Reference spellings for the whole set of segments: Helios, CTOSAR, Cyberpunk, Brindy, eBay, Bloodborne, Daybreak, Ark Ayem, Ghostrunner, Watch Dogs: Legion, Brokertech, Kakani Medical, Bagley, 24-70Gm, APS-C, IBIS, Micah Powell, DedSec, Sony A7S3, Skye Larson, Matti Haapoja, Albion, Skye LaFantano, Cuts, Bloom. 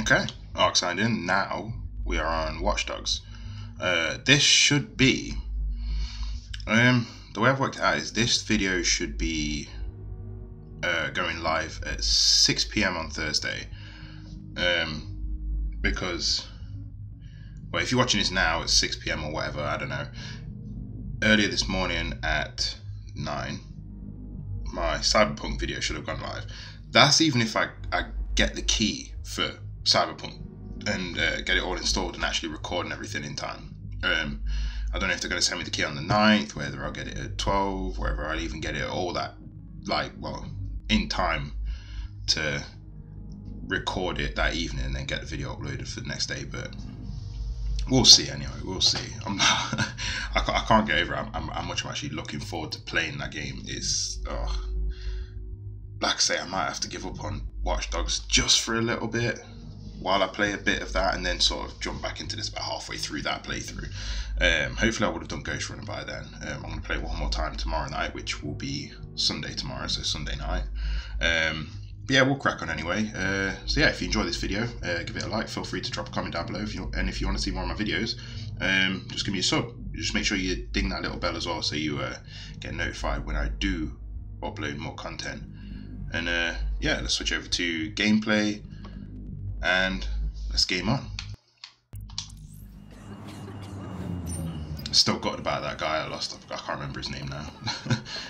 Okay, Ark signed in. Now we are on Watch Dogs. This should be... the way I've worked it out is this video should be going live at 6 PM on Thursday. Because... well, if you're watching this now, it's 6 PM or whatever, I don't know. Earlier this morning at 9, my Cyberpunk video should have gone live. That's even if I get the key for Cyberpunk and get it all installed and actually recording everything in time. I don't know if they're going to send me the key on the 9th, whether I'll get it at 12, whether I'll even get it at all that, like, well, in time to record it that evening and then get the video uploaded for the next day, but... we'll see anyway, we'll see. I'm not, I can't get over it. How much I'm actually looking forward to playing that game. It's, oh, like I say, I might have to give up on Watch Dogs just for a little bit while I play a bit of that and then sort of jump back into this about halfway through that playthrough. Hopefully I would have done Ghostrunner by then. I'm going to play one more time tomorrow night, which will be Sunday tomorrow, so Sunday night. But yeah, we'll crack on anyway. So yeah, if you enjoy this video, give it a like. Feel free to drop a comment down below. If you want to see more of my videos, just give me a sub. Just make sure you ding that little bell as well so you get notified when I do upload more content. And yeah, let's switch over to gameplay and let's game on. Still got about that guy I lost. I can't remember his name now.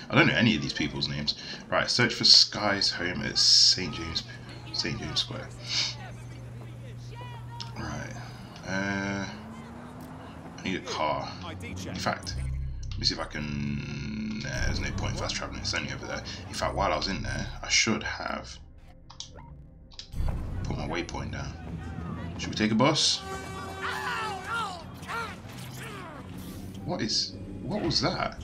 I don't know any of these people's names. Right, search for Skye's home at St James Square. Right. I need a car. In fact, let me see if I can. There's no point fast traveling. It's only over there. In fact, while I was in there, I should have put my waypoint down. Should we take a bus? What was that?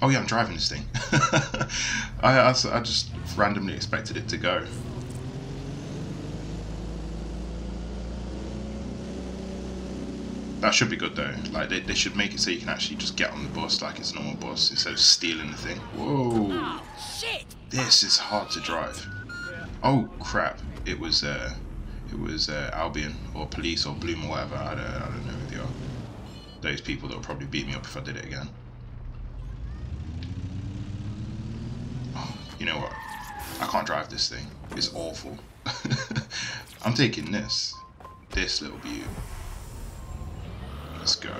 Oh yeah, I'm driving this thing. I just randomly expected it to go. That should be good though. Like they should make it so you can actually just get on the bus like it's a normal bus instead of stealing the thing. Whoa! Oh, shit. This is hard to drive. Oh crap! It was Albion or police or Bloom or whatever. I don't know who they are. Those people that will probably beat me up if I did it again. Oh, you know what? I can't drive this thing. It's awful. I'm taking this. This little beauty. Let's go.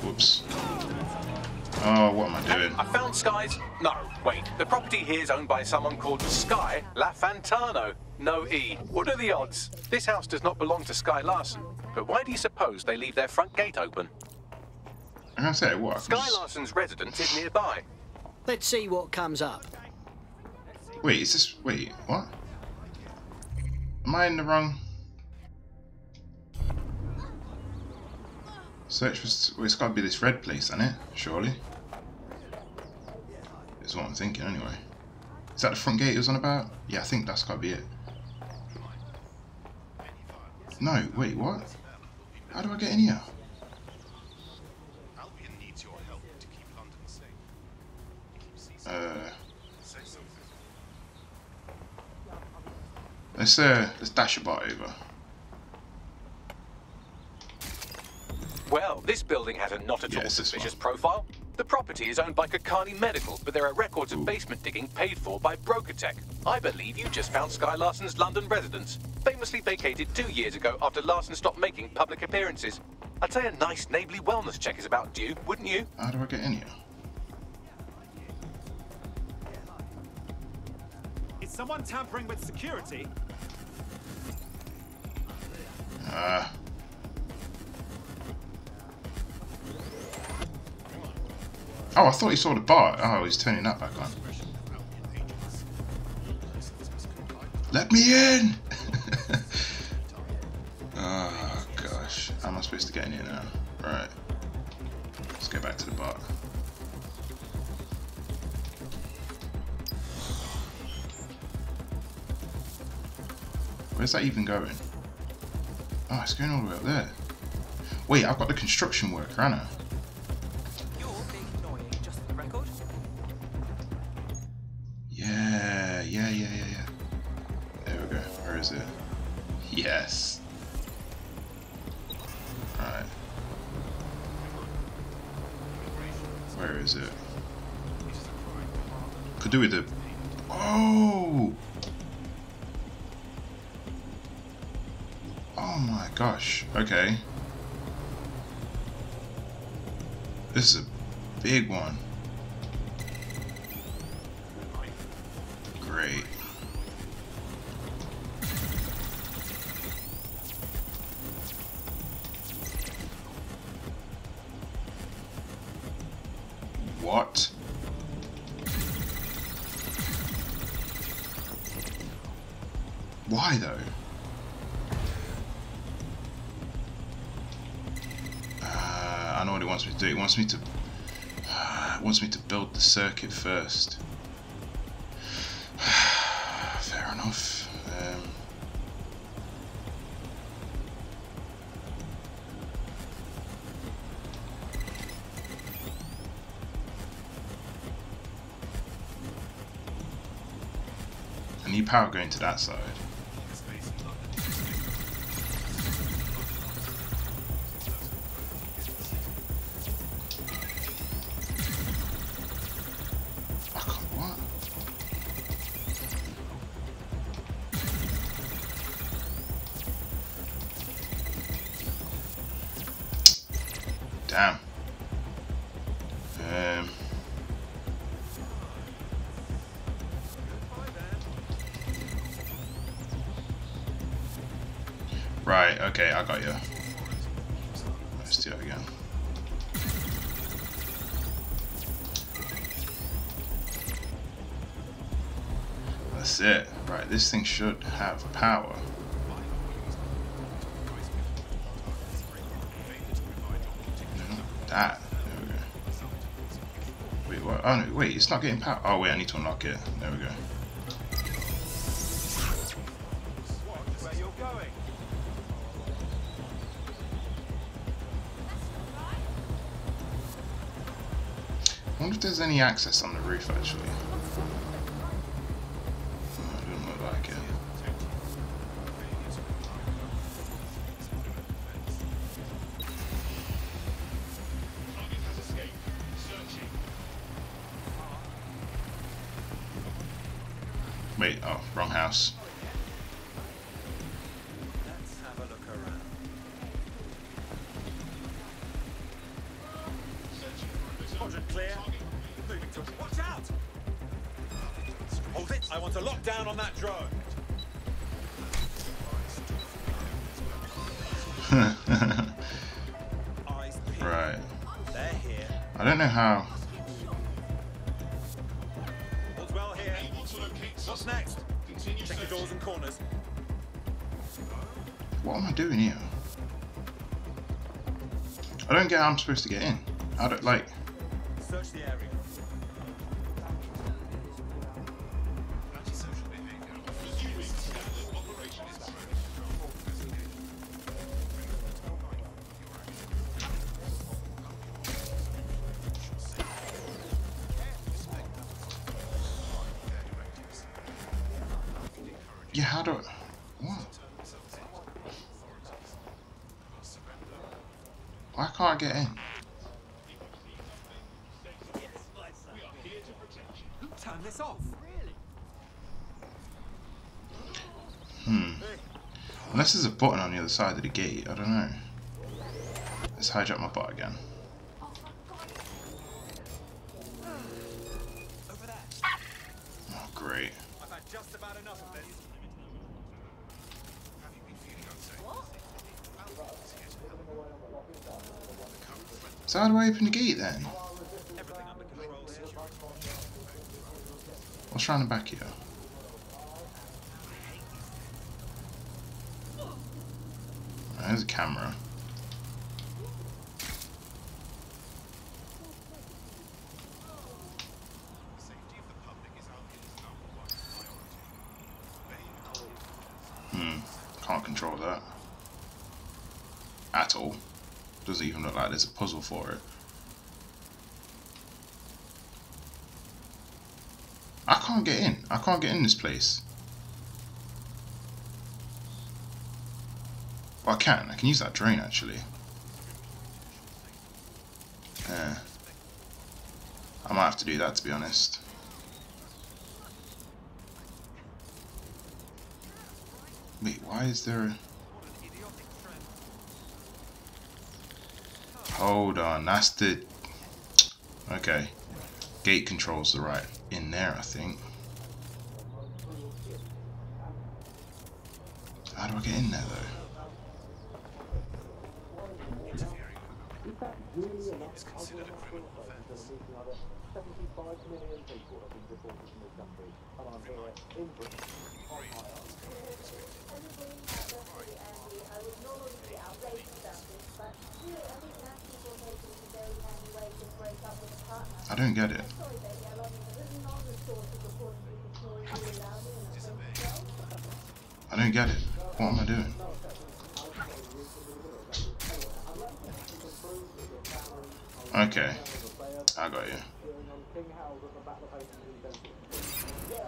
Whoops. Oh, what am I doing? I found Skye's... no, wait. The property here is owned by someone called Skye LaFantano. No E. What are the odds? This house does not belong to Skye Larson. But why do you suppose they leave their front gate open? I say what? Skye Larson's residence is nearby. Let's see what comes up. Wait, is this... wait, what? Am I in the wrong... search for... well, it's got to be this red place, isn't it? Surely. That's what I'm thinking, anyway. Is that the front gate it was on about? Yeah, I think that's got to be it. No, wait, what? How do I get in here? Albion needs your help to keep London safe. Let's dash about over. Well, this building has a not at all suspicious profile. The property is owned by Kakani Medical, but there are records of basement digging paid for by Brokertech. I believe you just found Skye Larson's London residence, famously vacated 2 years ago after Larson stopped making public appearances. I'd say a nice neighbourly wellness check is about due, wouldn't you? How do I get in here? Is someone tampering with security? Oh, I thought he saw the bar. Oh, he's turning that back on. Let me in! Oh, gosh. How am I supposed to get in here now? Right. Let's go back to the bar. Where's that even going? Oh, it's going all the way up there. Wait, I've got the construction worker, haven't I? is it? Yes. Alright. Where is it? Could do with it. Oh! Oh my gosh. Okay. This is a big one. Great. What? Why though? I know what it wants me to do. It wants me to build the circuit first. Fair enough. I need power going to that side. Damn. Right, okay, I got you. Let's do it again. That's it. Right, this thing should have power. That. There we go. Wait, what? Oh no, wait, it's not getting power. Oh wait, I need to unlock it. There we go. I wonder if there's any access on the roof actually. Oh, it doesn't look like it. Wait, oh, wrong house. Let's have a look around. Quadrant clear. Moving to it. Watch out! Hold it! I want a lockdown on that drone. Right. They're here. I don't know how. What's next? Continue. Check the doors and corners. What am I doing here? I don't get how I'm supposed to get in. I don't like. Search the area. Yeah, how do I... What? Why can't I get in? Turn this off. Unless there's a button on the other side of the gate, I don't know. Let's hijack my bot again. Oh, great. I've had just about enough of this. So how do I open the gate then? What's round the back here? Oh, there's a camera. Can't control that. At all. Doesn't even look like there's a puzzle for it. I can't get in. I can't get in this place. I can use that drain actually. Yeah. I might have to do that, to be honest. Wait, why is there a... Hold on, that's the... Okay. Gate controls are right in there, I think. How do I get in there, though? I don't get it. I don't get it. What am I doing? Okay, I got you.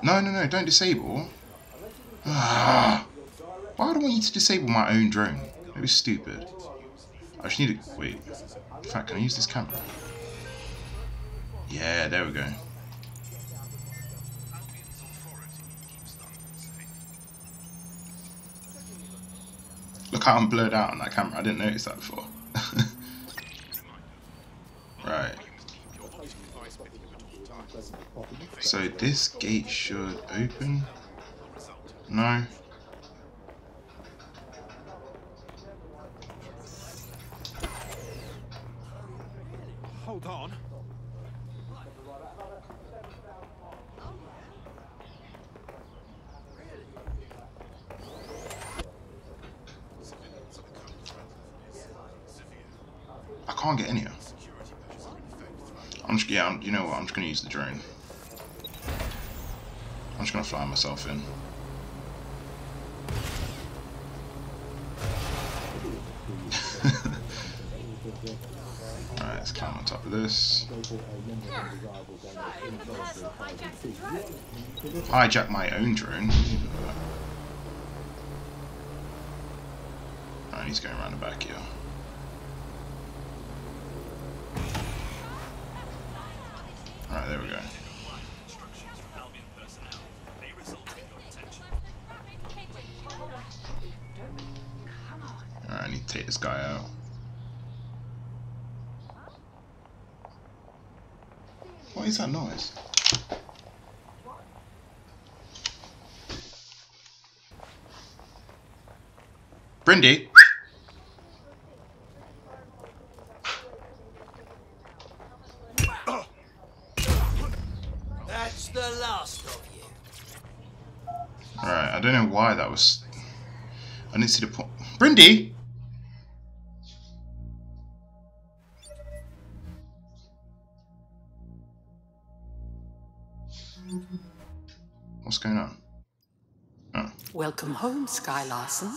No, no, no, don't disable. Why would I want you to disable my own drone? It was stupid. I just need to... Wait. In fact, can I use this camera? Yeah, there we go. Look how I'm blurred out on that camera. I didn't notice that before. Right. So this gate should open. No. Hold on. I can't get in here. You know what? I'm just gonna use the drone. I'm just gonna fly myself in. Alright, let's climb on top of this. Hijack my own drone. Alright, he's going around the back here. Alright, there we go. Alright, I need to take this guy out. What is that noise? Brindy! Alright, I don't know why that was... I didn't see the point... Brindy! What's going on? Oh. Welcome home, Skye Larson.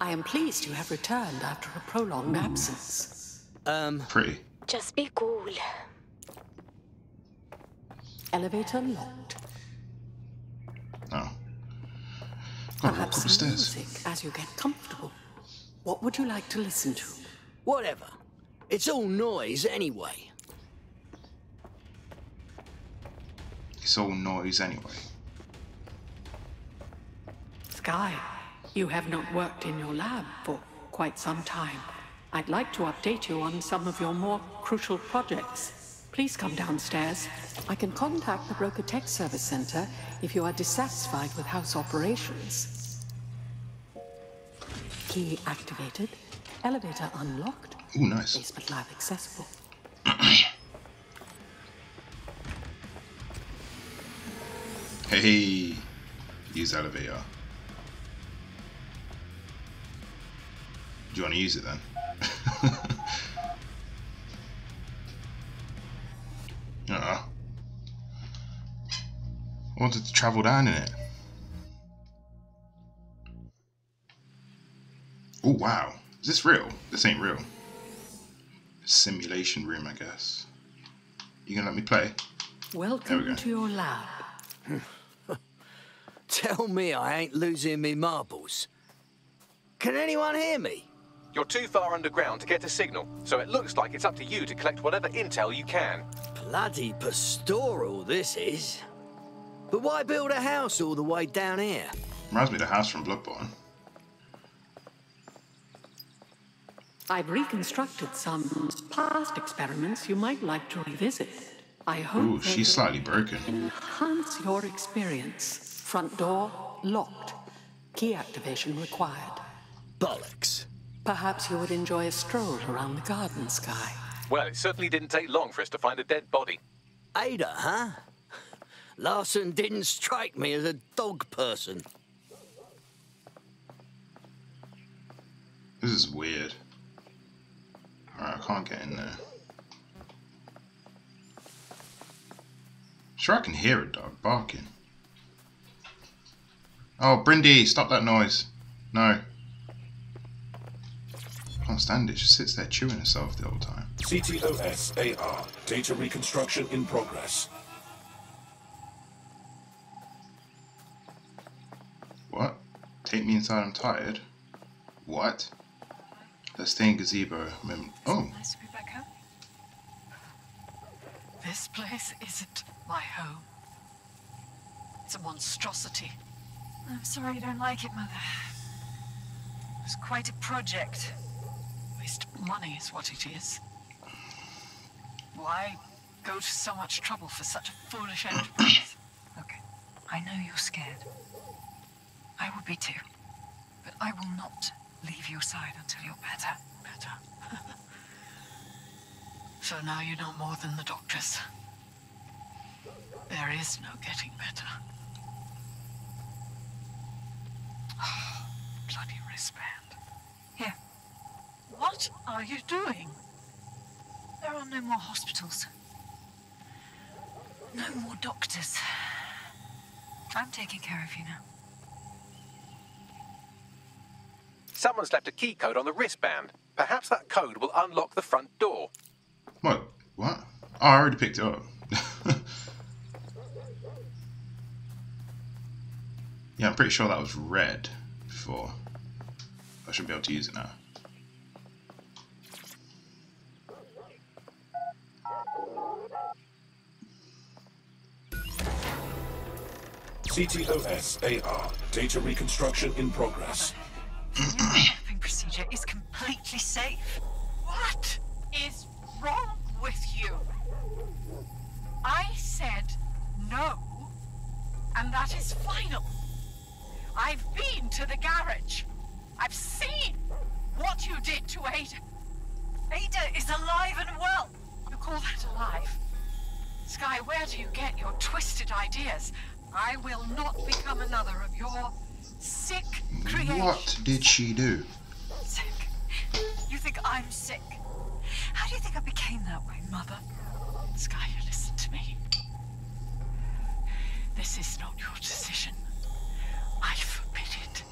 I am pleased you have returned after a prolonged absence. Pretty. Just be cool. Elevator locked. Oh. Gotta walk up the stairs. Music as you get comfortable. What would you like to listen to? Whatever. It's all noise anyway. It's all noise anyway. Skye, you have not worked in your lab for quite some time. I'd like to update you on some of your more crucial projects. Please come downstairs. I can contact the Brokertech Service Center if you are dissatisfied with house operations. Key activated. Elevator unlocked. Ooh, nice. Basement lab accessible. Hey, use elevator. Do you want to use it then? I wanted to travel down in it. Oh wow, is this real? This ain't real. Simulation room, I guess. You gonna let me play? Welcome to your lab. Tell me I ain't losing me marbles. Can anyone hear me? You're too far underground to get a signal, so it looks like it's up to you to collect whatever intel you can. Bloody pastoral this is. But why build a house all the way down here? Reminds me of the house from Bloodborne. I've reconstructed some past experiments you might like to revisit. I hope she's slightly broken. Enhance your experience. Front door locked. Key activation required. Bollocks. Perhaps you would enjoy a stroll around the garden, Skye. Well, it certainly didn't take long for us to find a dead body. Ada, huh? Larson didn't strike me as a dog person. This is weird. Alright, I can't get in there. Sure, I can hear a dog barking. Oh, Brindy, stop that noise. No. Can't stand it. She sits there chewing herself the whole time. CTOSAR. Data reconstruction in progress. What? Take me inside, I'm tired. What? Let's stay in gazebo. Oh. Nice to be back home. This place isn't my home. It's a monstrosity. I'm sorry you don't like it, Mother. It was quite a project. Waste of money is what it is. Why go to so much trouble for such a foolish enterprise? Look, I know you're scared. I would be too. But I will not leave your side until you're better. Better? So now you're not more than the doctors. There is no getting better. Oh, bloody wristband. Here. What are you doing? There are no more hospitals. No more doctors. I'm taking care of you now. Someone's left a key code on the wristband. Perhaps that code will unlock the front door. What? What? Oh, I already picked it up. Yeah, I'm pretty sure that was red before. I should be able to use it now. CTOSAR. Data reconstruction in progress. The new shopping procedure is completely safe. What is wrong with you? I said no, and that is final. I've been to the garage. I've seen what you did to Ada. Ada is alive and well. You call that alive? Skye, where do you get your twisted ideas? I will not become another of your sick creations. What did she do? Sick? You think I'm sick? How do you think I became that way, Mother? Skye, you listen to me. This is not your decision. I forbid it.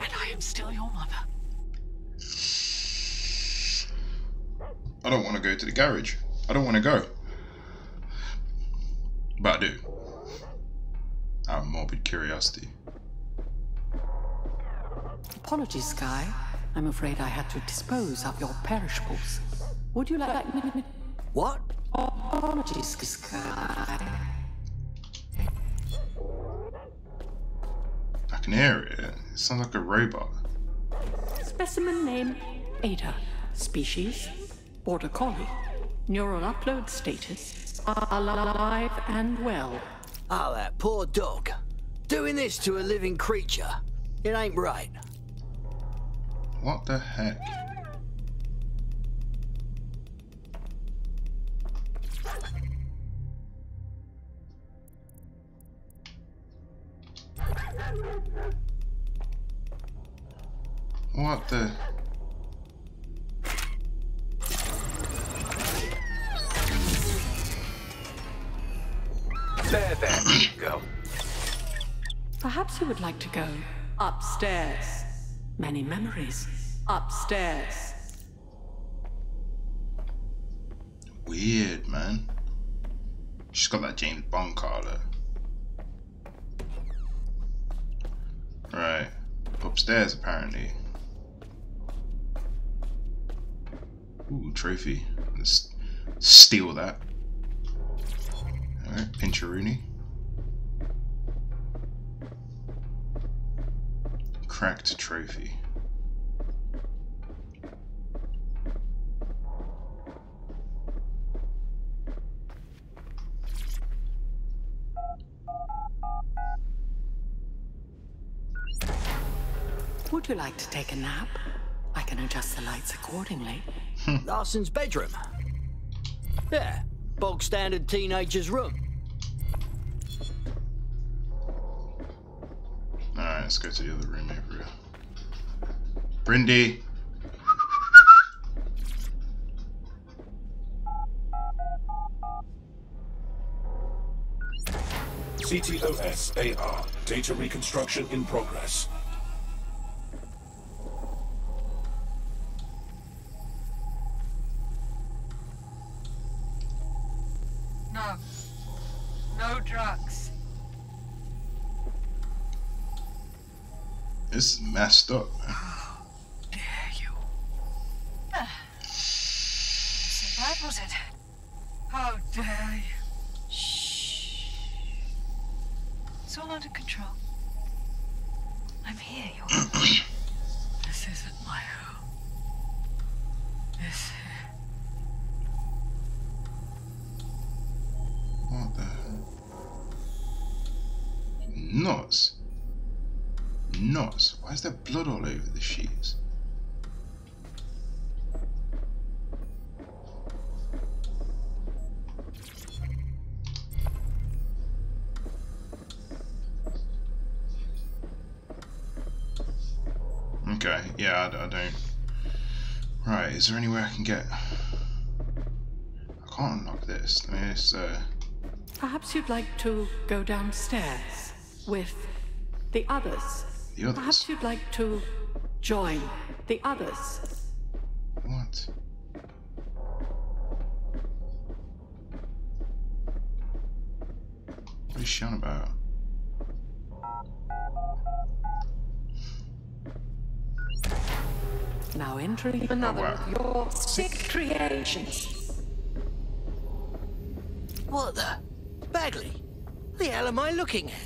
And I am still your mother. I don't want to go to the garage. I don't want to go. But I do. I have morbid curiosity. Apologies, Skye. I'm afraid I had to dispose of your perishables. Would you like me? What? Apologies, Skye. I can hear it. It sounds like a robot. Specimen name Ada. Species Border Collie. Neural upload status. Alive and well. Oh, that poor dog. Doing this to a living creature. It ain't right. What the heck? What the... There, there, go. Perhaps you would like to go upstairs. Many memories. Upstairs. Weird, man. She's got that James Bond collar. Right. upstairs apparently. Ooh, trophy. Let's steal that. Alright, Pincheroonie. Cracked trophy. Would you like to take a nap? I can adjust the lights accordingly. Larson's bedroom. Yeah, bog standard teenager's room. Alright, let's go to the other room over here. Brindy! CTOSAR. Data reconstruction in progress. This is messed up, man. How dare you? So that was it. How dare you? Shh. It's all under control. I'm here, you're. This isn't my home. This. What the hell? Nuts. Nuts. Why is there blood all over the sheets? Okay, yeah, I don't. Right, is there anywhere I can get? I can't unlock this. I mean, it's, Perhaps you'd like to go downstairs with the others. Perhaps you'd like to join the others. What? What is she on about? Now entering another of your sick creations. What the? Bagley? What the hell am I looking at?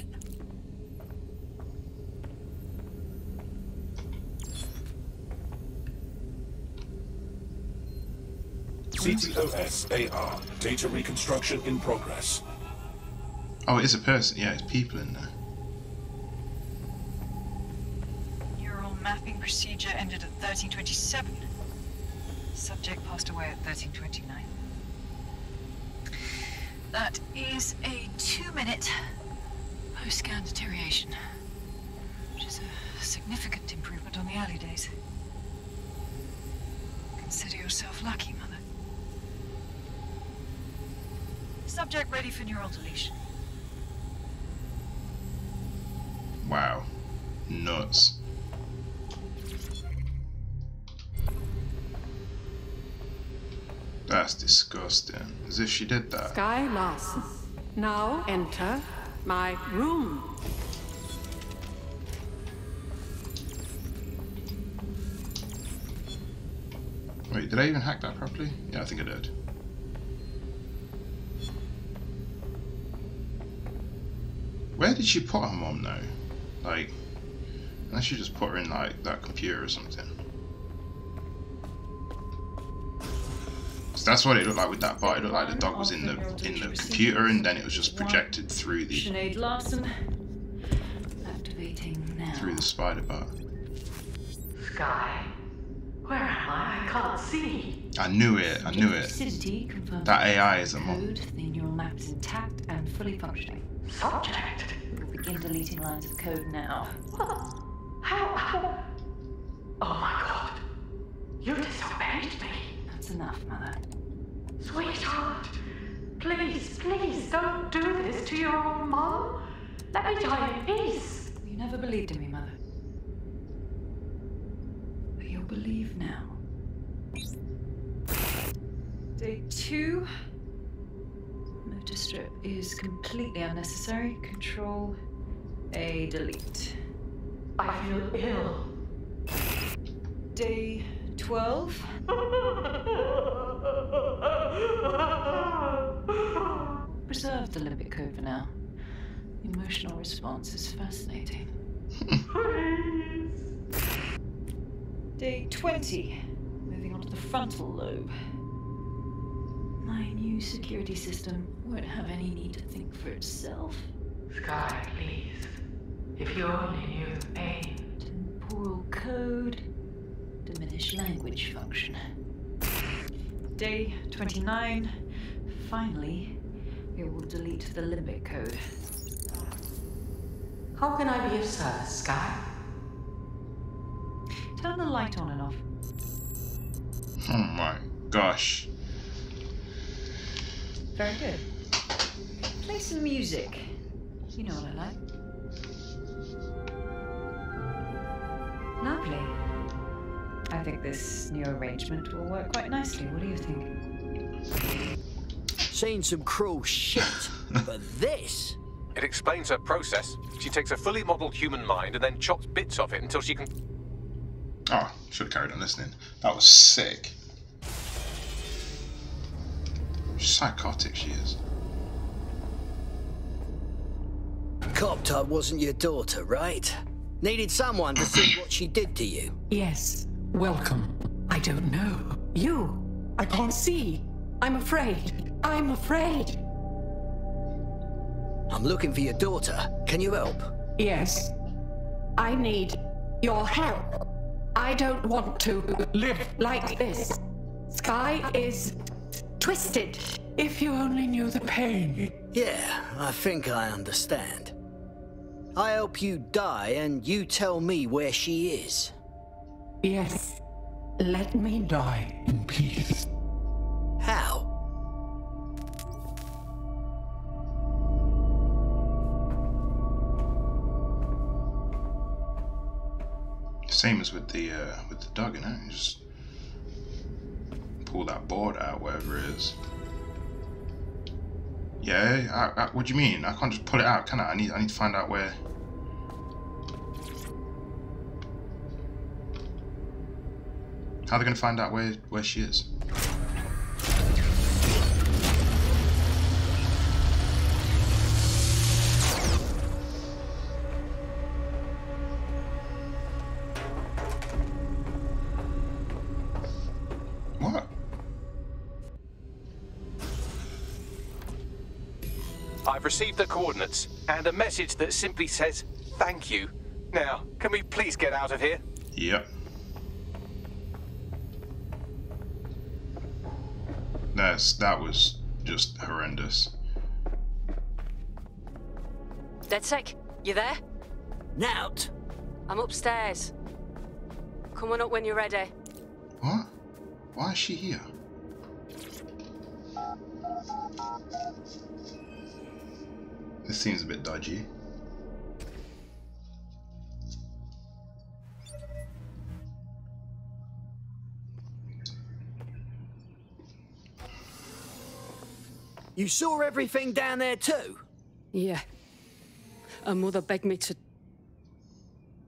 CTOSAR. Data reconstruction in progress. Oh, it is a person. Yeah, it's people in there. Neural mapping procedure ended at 1327. Subject passed away at 1329. That is a 2-minute post-scan deterioration, which is a significant improvement on the early days. Consider yourself lucky, Mother. Subject ready for neural deletion. Wow. Nuts. That's disgusting. As if she did that. Skye Larson. Now enter my room. Wait, did I even hack that properly? Yeah, I think I did. Where did she put her mom though? Like, unless you just put her in like that computer or something. So that's what it looked like with that bot. It looked like the dog was in the computer, and then it was just projected through the spider bot. Skye, where am I? I can't see. I knew it. I knew it. That AI is a mom. The neural map is intact and fully functioning. Subject. We'll begin deleting lines of code now. What? How? Oh my god. You disobeyed me. That's enough, Mother. Sweetheart, please don't do this to your own mom. Let me die in peace. You never believed in me, Mother. But you'll believe now. Day 2. Motor strip is completely unnecessary. Control A, delete. I feel ill. Day 12? Preserve the limbic code for now. The emotional response is fascinating. Please. Day 20. Moving on to the frontal lobe. My new security system won't have any need to think for itself. Skye, please. If you only knew the pain. Temporal code. Diminish language function. Day 29. Finally, it will delete the limbic code. How can I be of service, Skye? Turn the light on and off. Oh my gosh. Very good. Play some music. You know what I like. Lovely. I think this new arrangement will work quite nicely. What do you think? Seen some cruel shit, but this... It explains her process. She takes a fully modeled human mind and then chops bits of it until she can... Oh, should have carried on listening. That was sick. Psychotic she is. Coptop wasn't your daughter, right? Needed someone to see what she did to you. Yes. Welcome. I don't know. You. I can't see. I'm afraid. I'm afraid. I'm looking for your daughter. Can you help? Yes. I need your help. I don't want to live like this. Skye is twisted. If you only knew the pain. Yeah, I think I understand. I help you die and you tell me where she is. Yes. Let me die in peace. How? Same as with the dog, you know? You just pull that board out, wherever it is. Yeah, I, what do you mean? I can't just pull it out, can I? I need to find out where. How are they going to find out where she is? Received the coordinates and a message that simply says thank you. Now, can we please get out of here? Yep. That was just horrendous. DedSec, you there? Nout. I'm upstairs. Come on up when you're ready. What? Why is she here? This seems a bit dodgy. You saw everything down there too? Yeah. Her mother begged me to...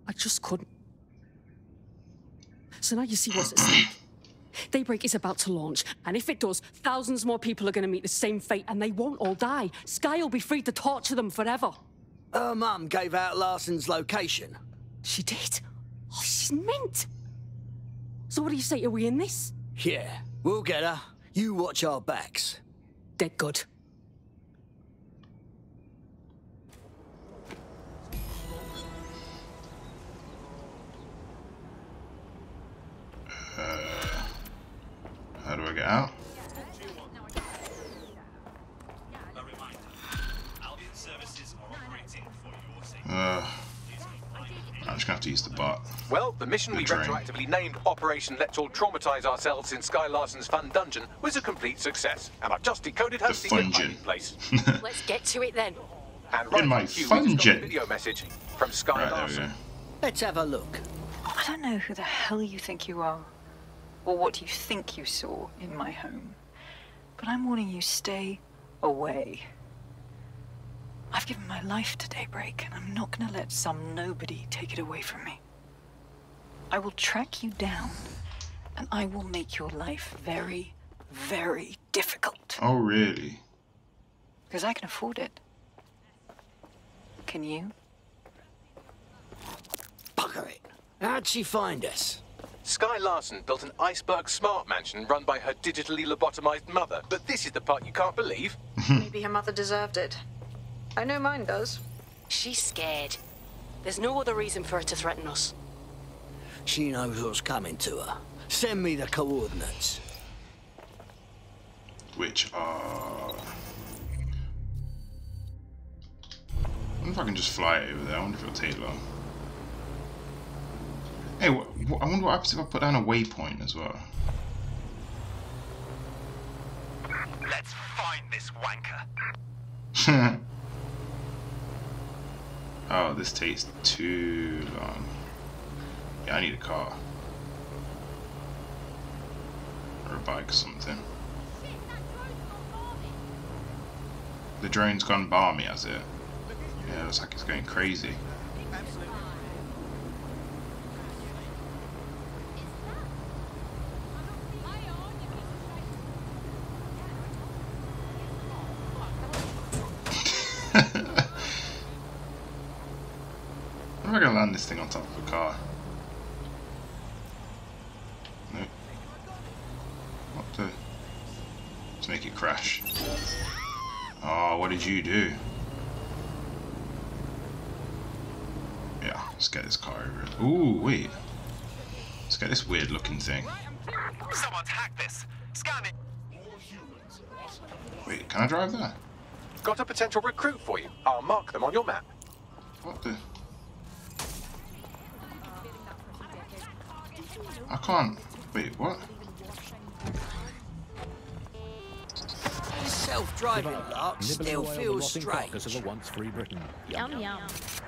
I just couldn't. So now you see what's at stake. Daybreak is about to launch, and if it does, thousands more people are going to meet the same fate, and they won't all die. Skye will be free to torture them forever. Her mum gave out Larson's location. She did? Oh, she's mint. So what do you say, are we in this? Yeah, we'll get her. You watch our backs. Dead good. How do I get out? A reminder, Albion services are operating for your safety. I'm just gonna have to use the bot. Well, the mission we retroactively named Operation Let's All Traumatize Ourselves in Skye Larson's Fun Dungeon was a complete success, and I've just decoded her secret hiding place. Let's get to it then. And right in my fungin. Video message from Skye Larson. Let's have a look. I don't know who the hell you think you are. Or what you think you saw in my home. But I'm warning you, stay away. I've given my life to Daybreak, and I'm not gonna let some nobody take it away from me. I will track you down, and I will make your life very, very difficult. Oh, really? Because I can afford it. Can you? Bugger it. How'd she find us? Skye Larson built an iceberg smart mansion run by her digitally lobotomized mother, but this is the part you can't believe. Maybe her mother deserved it. I know mine does. She's scared. There's no other reason for her to threaten us. She knows what's coming to her. Send me the coordinates. Which are... I wonder if I can just fly over there. I wonder if it'll take long. Hey, I wonder what happens if I put down a waypoint as well. Let's find this wanker. Oh, this takes too long. Yeah, I need a car. Or a bike or something. The drone's gone balmy, has it? Yeah, looks like it's going crazy. I'm not gonna land this thing on top of a car. No. What the? Let's make it crash. Oh, what did you do? Yeah, let's get this car over. Ooh, wait. Let's get this weird looking thing. Someone's hacked this. Scan it. Wait, can I drive there? Got a potential recruit for you. I'll mark them on your map. What the? I can't. Wait, what? Self-driving lot still feels strange. Yum yum.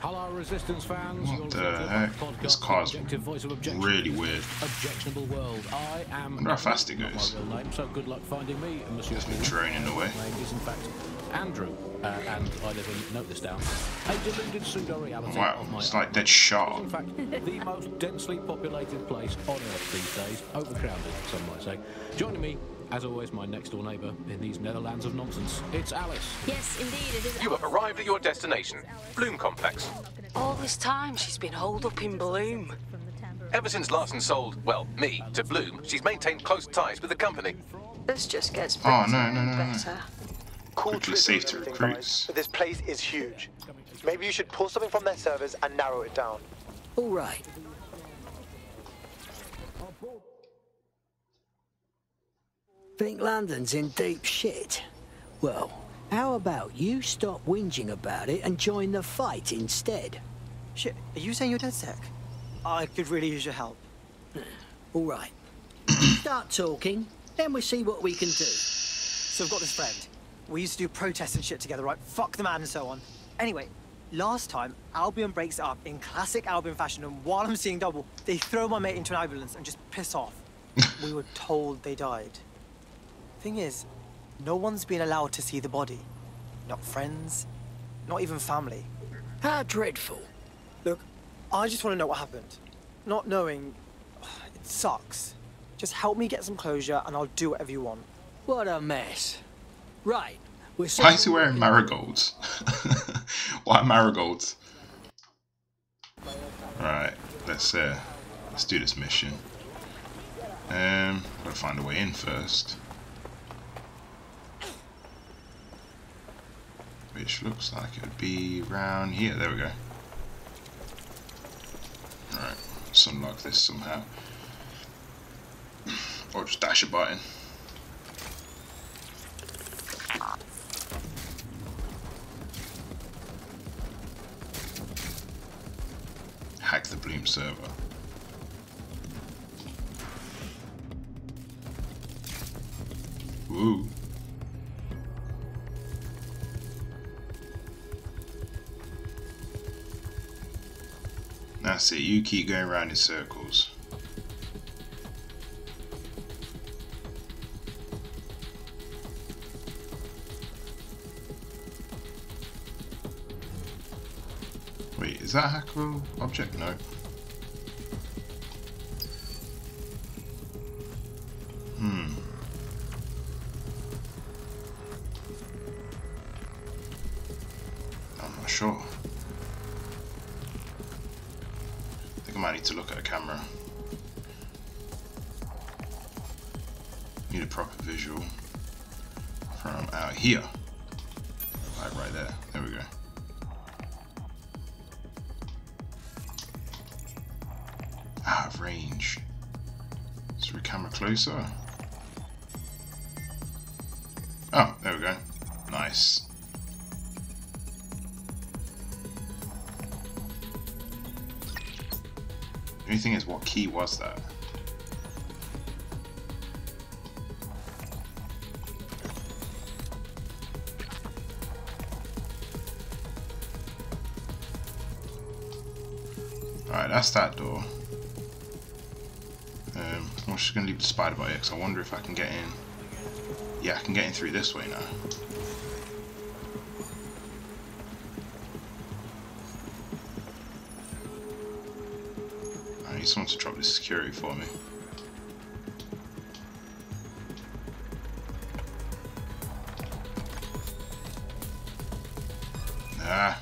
Hello, resistance fans. What the heck? This car's really weird. Objectionable world. I am. I wonder how fast it goes. So good luck finding me, Monsieur. There's no drone in the way. Andrew and I live in note this down. A deluded pseudo reality. Wow, it's like Dead Shark. In fact, the most densely populated place on Earth these days, overcrowded, some might say. Joining me, as always, my next door neighbour in these Netherlands of nonsense. It's Alice. Yes, indeed, it is. You have arrived at your destination, Bloom Complex. All this time she's been holed up in Bloom. Ever since Larson sold, well, me to Bloom, she's maintained close ties with the company. This just gets better. Oh no. Better. Cool trip safe to recruits. But this place is huge. Maybe you should pull something from their servers and narrow it down. All right. Think London's in deep shit? Well, how about you stop whinging about it and join the fight instead? Shit, are you saying you're DedSec? I could really use your help. All right. Start talking, then we'll see what we can do. So I've got this friend. We used to do protests and shit together, right? Fuck the man and so on. Anyway, last time, Albion breaks up in classic Albion fashion, and while I'm seeing double, they throw my mate into an ambulance and just piss off. We were told they died. Thing is, no one's been allowed to see the body. Not friends, not even family. How dreadful. Look, I just want to know what happened. Not knowing, it sucks. Just help me get some closure and I'll do whatever you want. What a mess. Right. Why is he wearing marigolds? Why marigolds? Right. Let's do this mission. Gotta find a way in first, which looks like it would be round here. There we go. All right. Let's unlock this somehow, or just dash a button. Hack the Bloom server. Ooh. That's it, you keep going around in circles. Wait, is that a hackable object? No. I'm not sure. I think I might need to look at a camera. Need a proper visual from out here. Like right there. There we go. Out of range. Is there a camera closer? Oh, there we go. Nice. The only thing is, what key was that? Alright, that's that door. I'm just going to leave the spider by it because I wonder if I can get in. Yeah, I can get in through this way now. I need someone to drop this security for me. Nah.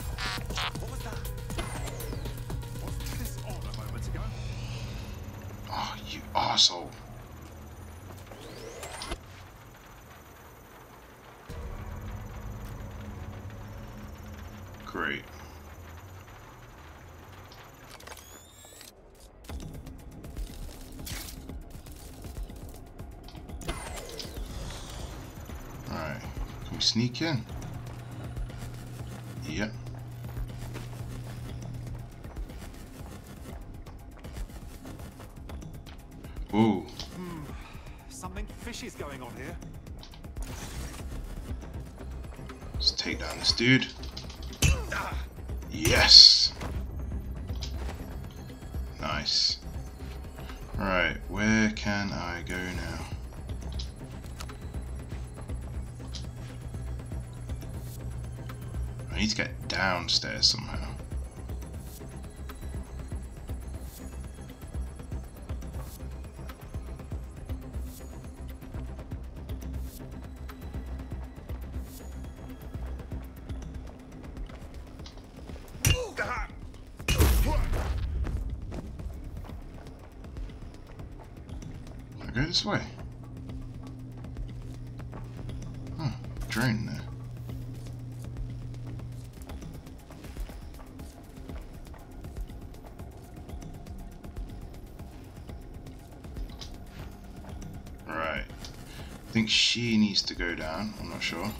Oh, you arsehole. Great. Alright, can we sneak in? Yep. Ooh. Something fishy's going on here. Let's take down this dude. Yes! Nice. Right, where can I go now? I need to get downstairs somehow. Go this way. Huh, drone there. Right. I think she needs to go down, I'm not sure.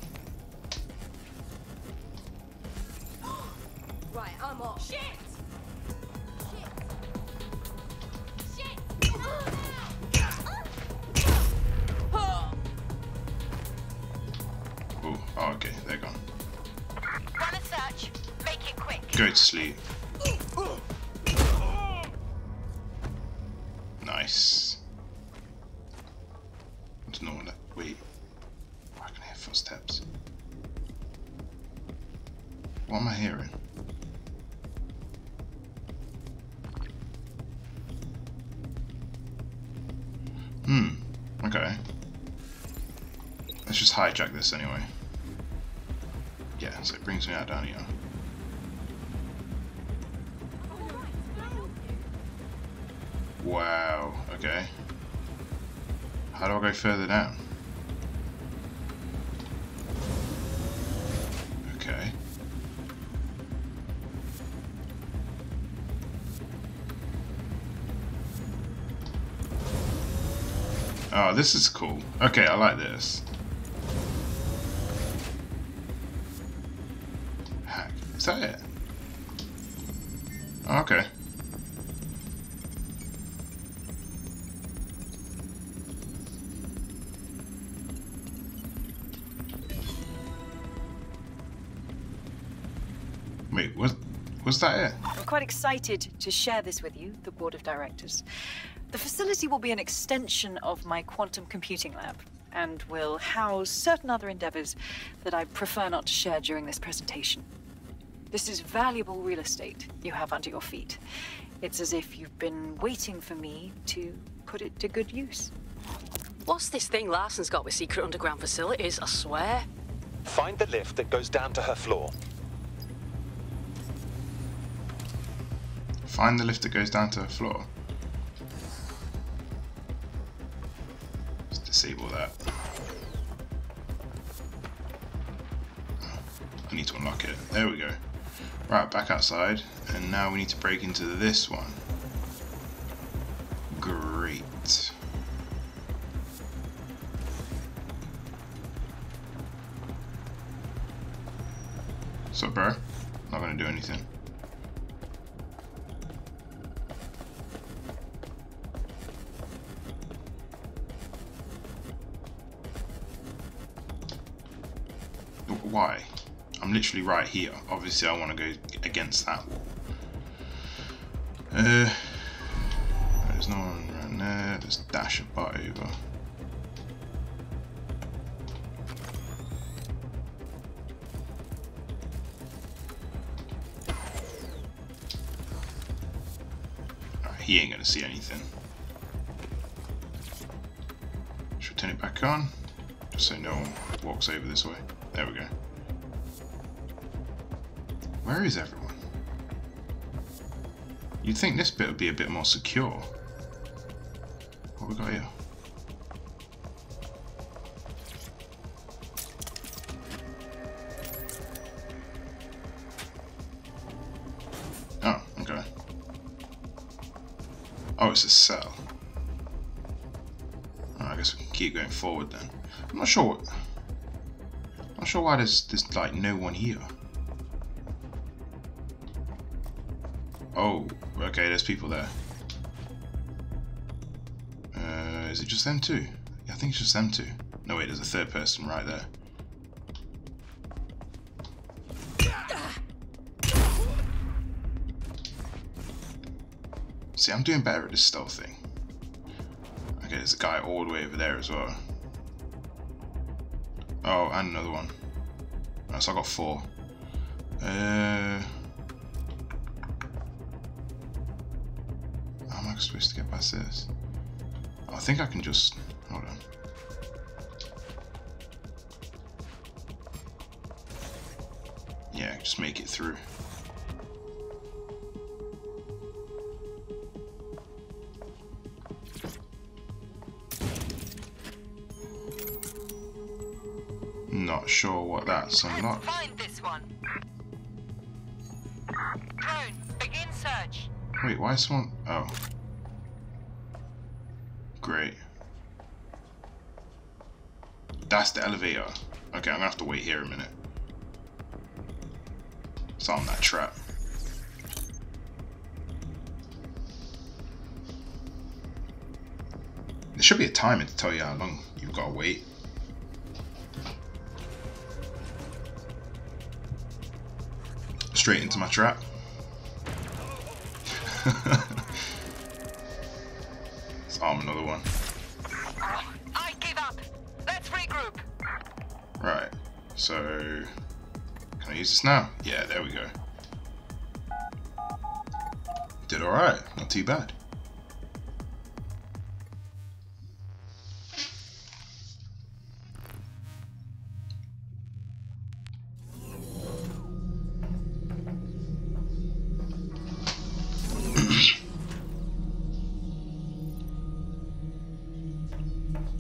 Right, I'm off. Shit! Go to sleep. Nice. I don't know what that. Wait. Oh, I can hear footsteps. What am I hearing? Okay. Let's just hijack this anyway. Yeah, so it brings me out down here. Wow, okay. How do I go further down? Okay. Oh, this is cool. Okay, I like this. Heck, is that it? Okay. Wait, was that it? I'm quite excited to share this with you, the board of directors. The facility will be an extension of my quantum computing lab and will house certain other endeavors that I prefer not to share during this presentation. This is valuable real estate you have under your feet. It's as if you've been waiting for me to put it to good use. What's this thing Larson's got with secret underground facilities, I swear? Find the lift that goes down to her floor. Find the lift that goes down to her floor. Let's disable that. I need to unlock it. There we go. Right, back outside, and now we need to break into this one. Great. So, bro, not gonna do anything. Why? I'm literally right here. Obviously, I want to go against that wall. There's no one around there. Let's dash a butt over. Alright, he ain't going to see anything. Should turn it back on, just so no one walks over this way. There we go. Where is everyone? You'd think this bit would be a bit more secure. What have we got here? Oh, okay. Oh, it's a cell. Oh, I guess we can keep going forward then. I'm not sure what... I'm not sure why there's like no one here. Oh, okay, there's people there. Is it just them two? Yeah, I think it's just them two. No, wait, there's a third person right there. See, I'm doing better at this stealth thing. Okay, there's a guy all the way over there as well. Oh, and another one. Right, so I got four. How am I supposed to get past this? Oh, I think I can just... hold on. Yeah, just make it through. Not sure what that's unlocked. Find this one. Drone, begin search. Wait, why is someone? Oh, great. That's the elevator. Okay, I'm gonna have to wait here a minute. It's on that trap. There should be a timer to tell you how long you've got to wait. Straight into my trap. Let's arm another one. I give up. Let's regroup. Right. So, can I use this now? Yeah, there we go. Did all right. Not too bad.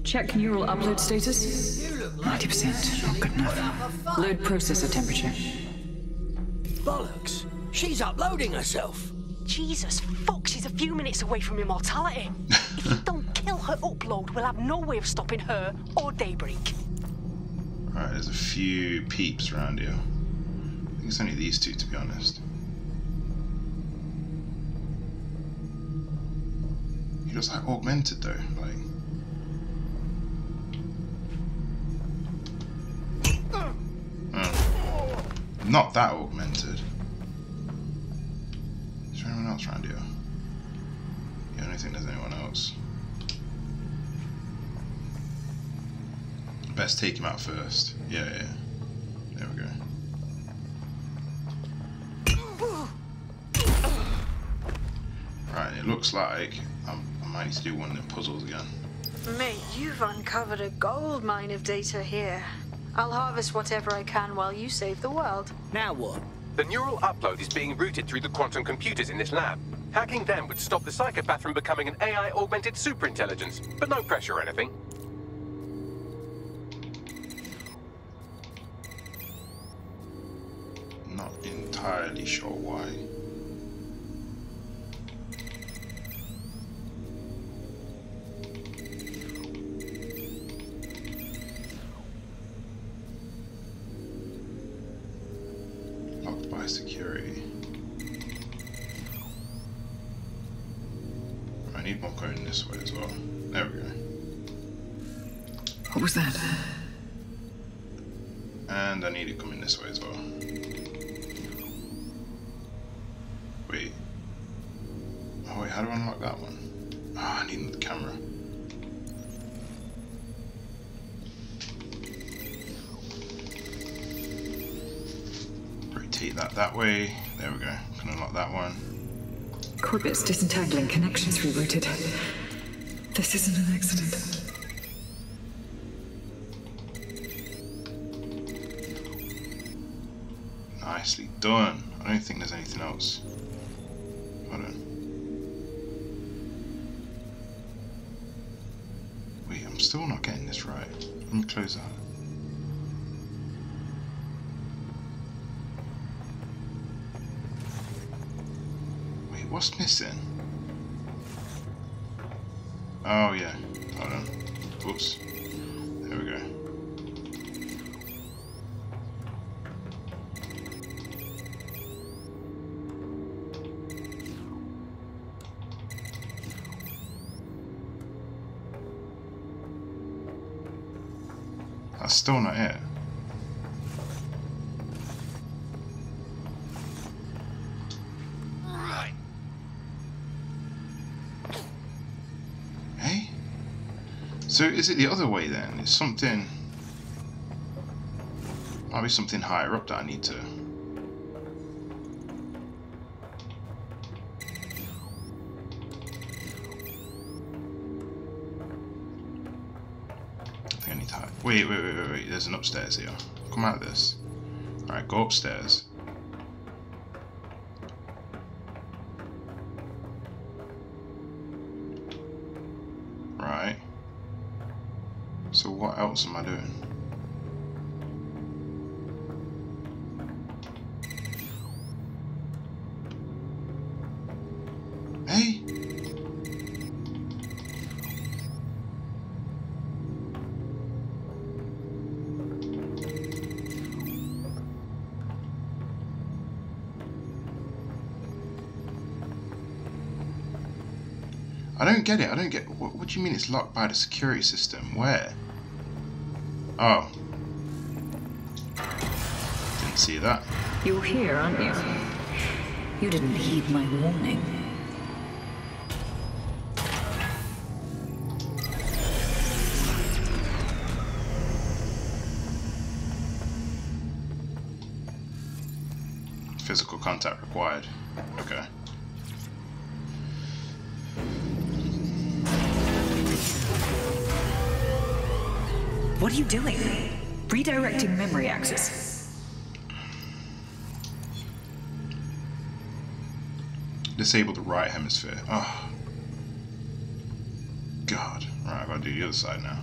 Check neural upload status. 90%, not good enough. Load processor temperature. Bollocks! She's uploading herself! Jesus fuck, she's a few minutes away from immortality. If you don't kill her upload, we'll have no way of stopping her or Daybreak. Alright, there's a few peeps around here. I think it's only these two, to be honest. He looks like augmented though, like... Not that augmented. Is there anyone else around here? Yeah, I don't think there's anyone else. Best take him out first. Yeah, yeah. There we go. looks like I might need to do one of them puzzles again. Mate, you've uncovered a gold mine of data here. I'll harvest whatever I can while you save the world. Now what? The neural upload is being routed through the quantum computers in this lab. Hacking them would stop the psychopath from becoming an AI-augmented superintelligence, but no pressure or anything. Not entirely sure why. Security. I need one going this way as well. There we go. What was that? And I need it coming this way as well. Wait. Oh wait, how do I unlock that one? Ah, I need the camera. Take that way. There we go. Can unlock that one. Corbett's disentangling connections rerouted. This isn't an accident. Nicely done. I don't think there's anything else. Hold on. Wait, I'm still not getting this right. Let me close that. What's missing? Oh yeah, hold on. Whoops. There we go. That's still not it. So is it the other way then? It's something... might be something higher up that I need to... I think I need to hide. Wait, there's an upstairs here. Come out of this. Alright, go upstairs. So what else am I doing? Hey! I don't get it, what do you mean it's locked by the security system? Where? Oh. Didn't see that. You're here, aren't you? You didn't heed my warning. Physical contact required. Okay. What are you doing? Redirecting memory access. Disable the right hemisphere. Oh. God. Right, I've got to do the other side now.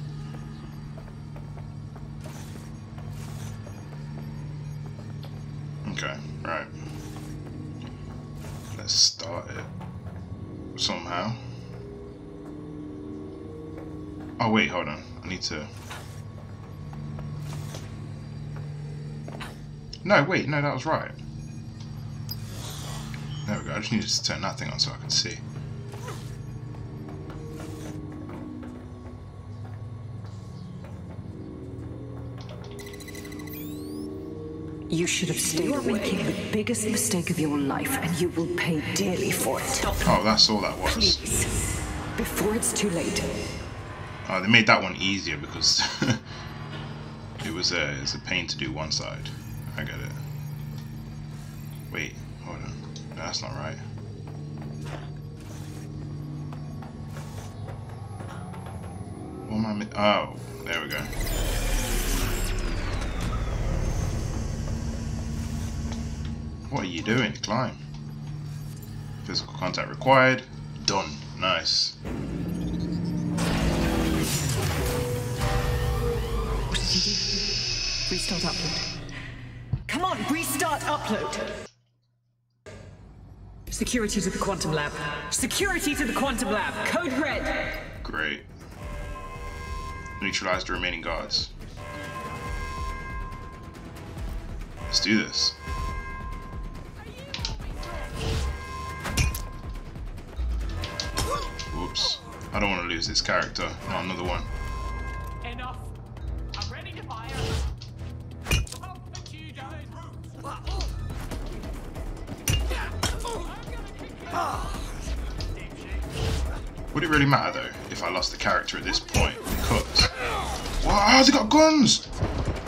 Okay, right. Let's start it. Somehow. Oh, wait, hold on. I need to... No, wait, no, that was right. There we go, I just needed to turn that thing on so I could see. You should have stayed away. You're making the biggest mistake of your life, and you will pay dearly for it. Stop. Oh, that's all that was. Please, before it's too late. Oh, they made that one easier because it was a pain to do one side. I get it. Wait, hold on. No, that's not right. Tommy. Oh, there we go. What are you doing? Climb. Physical contact required. Done. Nice. What did you do? Restart upload. Come on, restart upload. Security to the quantum lab. Security to the quantum lab. Code red. Great. Neutralize the remaining guards. Let's do this. Whoops. I don't want to lose this character. Oh, another one. Enough. I'm ready to fire. Would it really matter though if I lost the character at this point? Because wow, they got guns!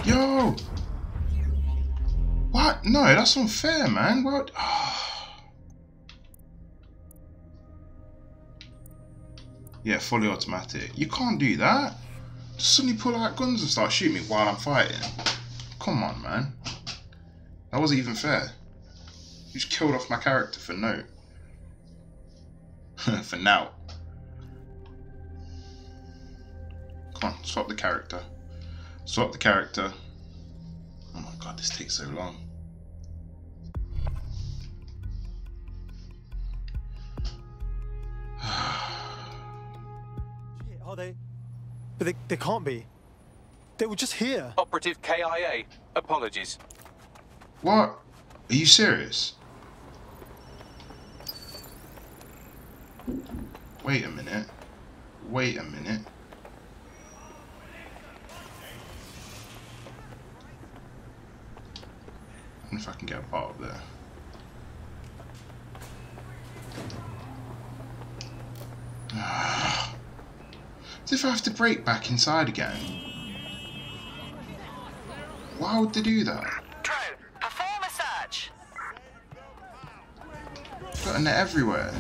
Yo! What? No, that's unfair, man. What? Yeah, fully automatic. You can't do that. Just suddenly pull out guns and start shooting me while I'm fighting. Come on, man. That wasn't even fair. You just killed off my character for no. For now. Come on, swap the character. Swap the character. Oh my god, this takes so long. Are they? But they can't be. They were just here. Operative KIA. Apologies. What? Are you serious? Wait a minute. Wait a minute. I wonder if I can get a part up there. As if I have to break back inside again. Why would they do that? True. Perform a search. Got a net everywhere.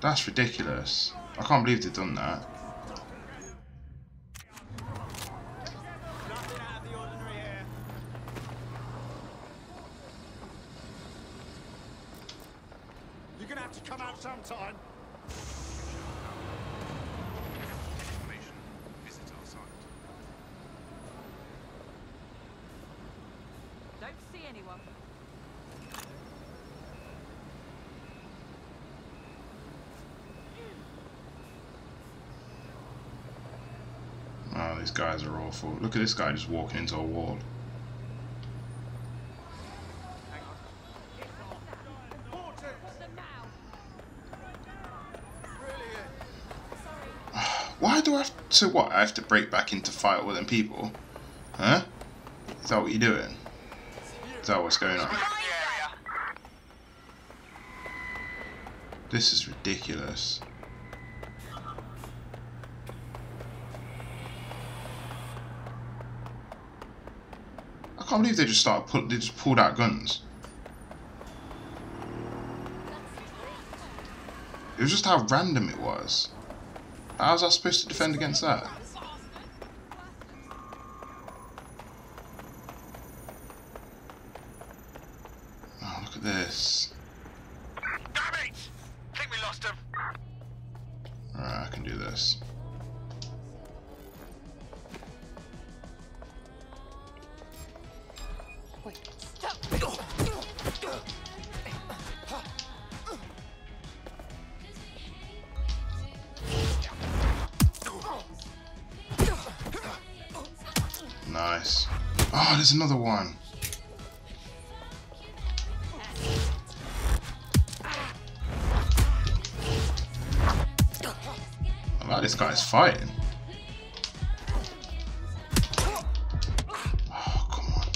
That's ridiculous. I can't believe they've done that. You're gonna have to come out sometime. Information. Visit our site. Don't see anyone. Oh, these guys are awful. Look at this guy just walking into a wall. Why do I have to... So what? I have to break back in to fight all them people? Huh? Is that what you're doing? Is that what's going on? This is ridiculous. I can't believe they just pulled out guns. It was just how random it was. How was I supposed to defend against that? Oh, look at this. Damn it! Think we lost him. Alright, I can do this. Nice. Oh, there's another one. I like this guy's fighting. Oh, come on.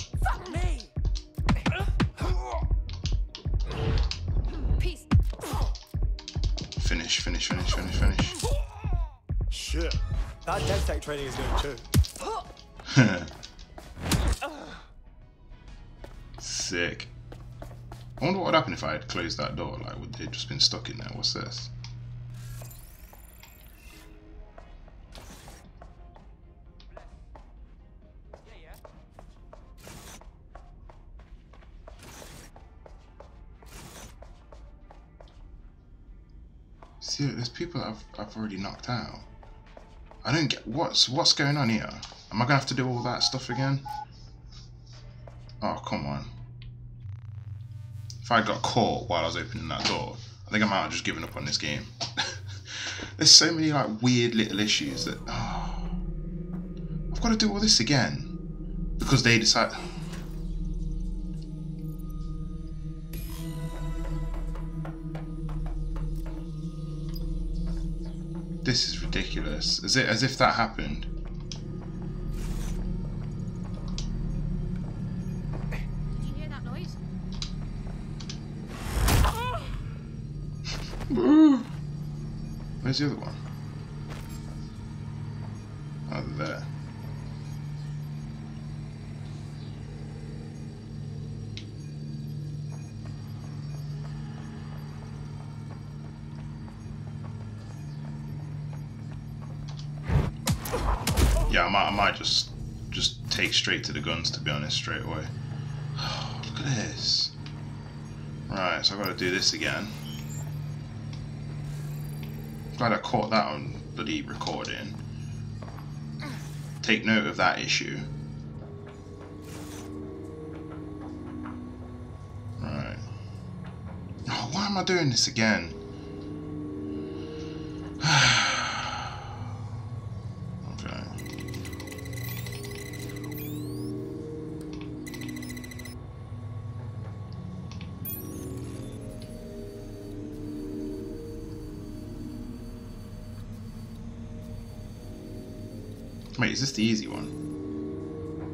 Finish, finish, finish, finish, finish. Shit. That DedSec training is good too. Sick. I wonder what would happen if I had closed that door. Like, would they just been stuck in there? What's this? See, there's people I've already knocked out. I don't get what's going on here. Am I gonna have to do all that stuff again? Oh, come on. If I got caught while I was opening that door, I think I might have just given up on this game. There's so many like weird little issues that I've got to do all this again because they decide. This is ridiculous. Is it as if that happened? Did you hear that noise? Where's the other one? Oh, there. Yeah, I might just take straight to the guns, to be honest, straight away. Oh, look at this. Right, so I've got to do this again. Glad I caught that on bloody recording. Take note of that issue. Right. Oh, why am I doing this again? Wait, is this the easy one?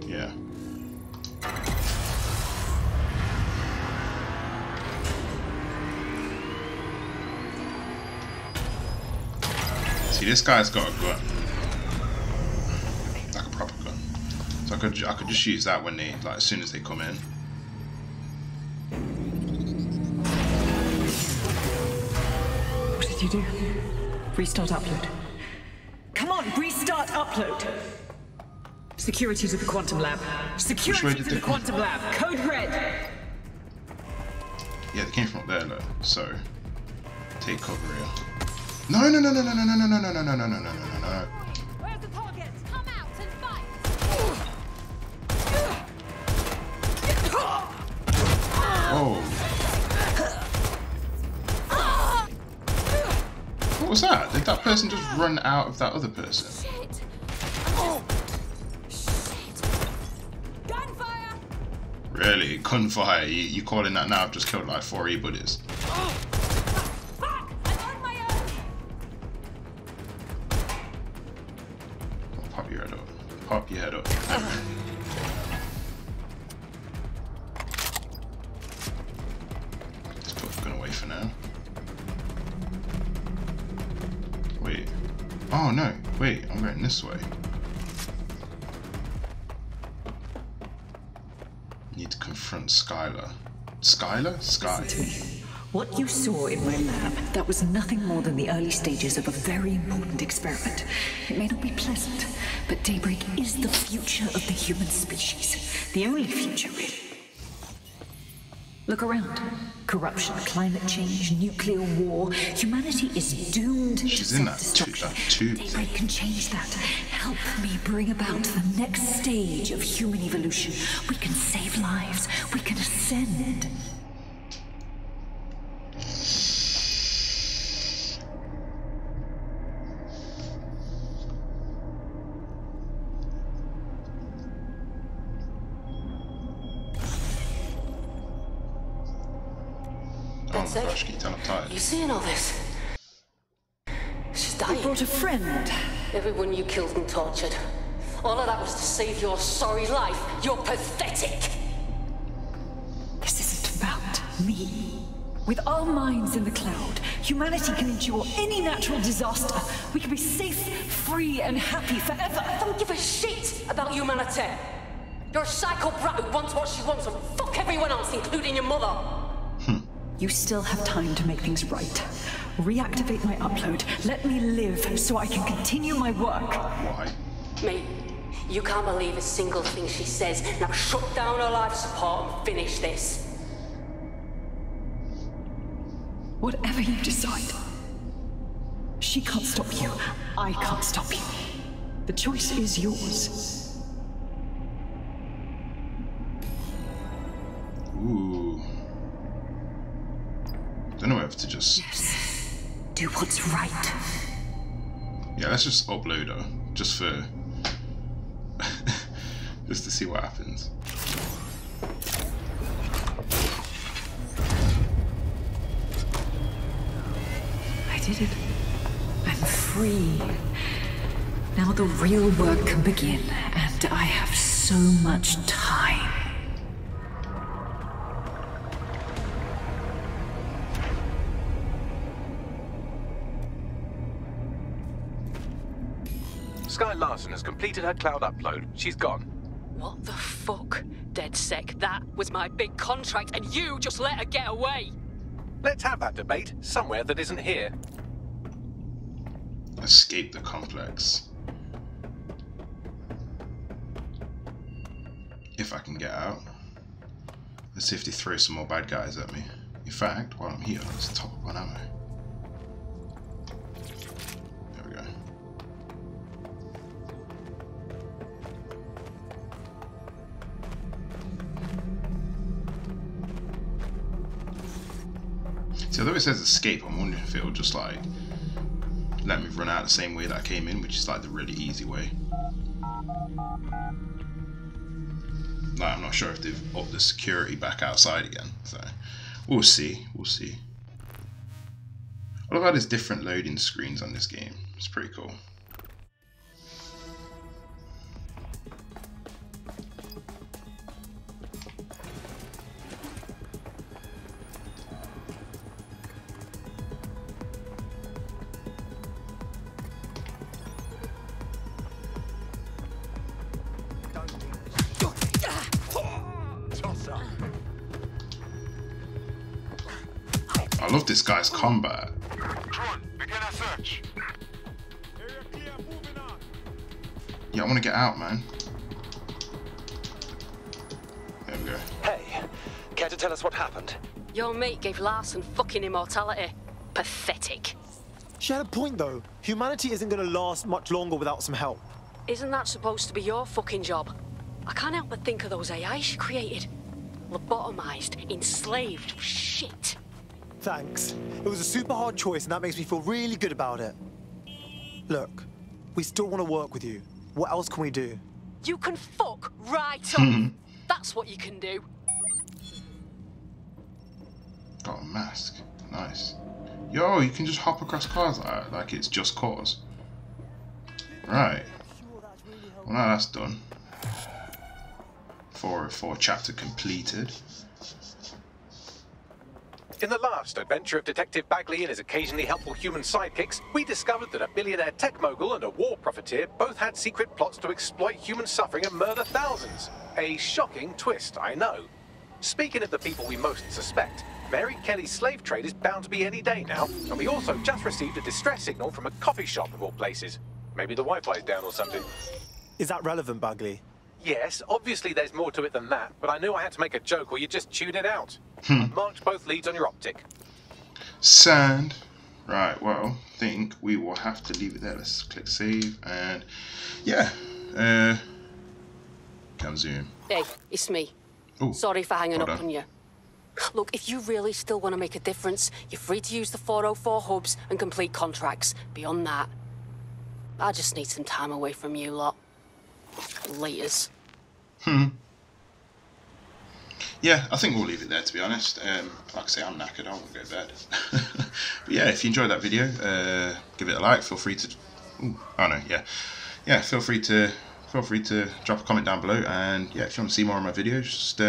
Yeah. See, this guy's got a gun, like a proper gun. So I could just use that when they, like, as soon as they come in. What did you do? Restart upload. Restart upload. Security to the quantum lab. Security to the quantum lab. Code red. Yeah, they came from up there, though. So take cover here. No. Where's the target? Come out and fight. What was that? Did that person just run out of that other person? Shit. Oh. Shit. Gunfire. Really? Gunfire? You calling that now? I've just killed like 4 e-buddies. Oh. Fuck. I'm on my own. Pop your head up. Pop your head up. Let's put the gun away for now. Oh no, wait, I'm going this way. Need to confront Skylar. Skylar? Skye. What you saw in my lab, that was nothing more than the early stages of a very important experiment. It may not be pleasant, but Daybreak is the future of the human species. The only future, really. Look around. Corruption, climate change, nuclear war. Humanity is doomed to self-destruction. Daybreak can change that. Help me bring about the next stage of human evolution. We can save lives. We can ascend. You seeing all this? She's dying. You brought a friend. Everyone you killed and tortured. All of that was to save your sorry life. You're pathetic. This isn't about me. With our minds in the cloud, humanity can endure any natural disaster. We can be safe, free, and happy forever. I don't give a shit about humanity. You're a psycho brat who wants what she wants and fuck everyone else, including your mother. You still have time to make things right. Reactivate my upload. Let me live so I can continue my work. Why? Mate, you can't believe a single thing she says. Now shut down her life support and finish this. Whatever you decide. She can't stop you. I can't stop you. The choice is yours. Ooh. Then I have to just... Yes. Do what's right. Yeah, let's just upload her. Just for... just to see what happens. I did it. I'm free. Now the real work can begin, and I have so much time. Skye Larson has completed her cloud upload. She's gone. What the fuck? DedSec, that was my big contract, and you just let her get away! Let's have that debate somewhere that isn't here. Escape the complex. If I can get out. Let's see if they throw some more bad guys at me. In fact, while I'm here, let's top up on ammo. There we go. See, although it says escape, I'm wondering if it'll just like let me run out the same way that I came in, which is like the really easy way. Like, I'm not sure if they've upped the security back outside again, so we'll see, I love how there's different loading screens on this game. It's pretty cool. I love this guy's combat. Drone, begin a search. Yeah, I want to get out, man. There we go. Hey, care to tell us what happened? Your mate gave Larson fucking immortality. Pathetic. She had a point, though. Humanity isn't going to last much longer without some help. Isn't that supposed to be your fucking job? I can't help but think of those AI she created. Lobotomized, enslaved, shit. Thanks. It was a super hard choice, and that makes me feel really good about it. Look, we still want to work with you. What else can we do? You can fuck right up. That's what you can do. Got a mask. Nice. Yo, you can just hop across cars like it's Just Cause. Right. Well, now that's done. 404 chapter completed. In the last adventure of Detective Bagley and his occasionally helpful human sidekicks, we discovered that a billionaire tech mogul and a war profiteer both had secret plots to exploit human suffering and murder thousands. A shocking twist, I know. Speaking of the people we most suspect, Mary Kelly's slave trade is bound to be any day now, and we also just received a distress signal from a coffee shop of all places. Maybe the Wi-Fi's down or something. Is that relevant, Bagley? Yes, obviously there's more to it than that, but I knew I had to make a joke or you just tune it out. I marked both leads on your optic. Sand. Right, well, I think we will have to leave it there. Let's click save and... yeah. Come zoom. Hey, it's me. Ooh, sorry for hanging up on you. Look, if you really still want to make a difference, you're free to use the 404 hubs and complete contracts. Beyond that, I just need some time away from you lot. Laters. Yeah, I think we'll leave it there, to be honest. Like I say, I'm knackered, I won't go to bed. But yeah, if you enjoyed that video, give it a like. Feel free to feel free to drop a comment down below, and yeah, if you want to see more of my videos, just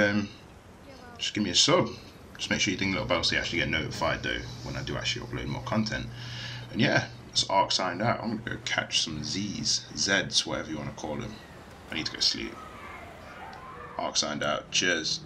give me a sub. Just make sure you ding the little bell so you actually get notified though when I do actually upload more content. And yeah, it's Ark signed out. I'm gonna go catch some Zeds, whatever you want to call them. I need to go sleep. Ark signed out. Cheers.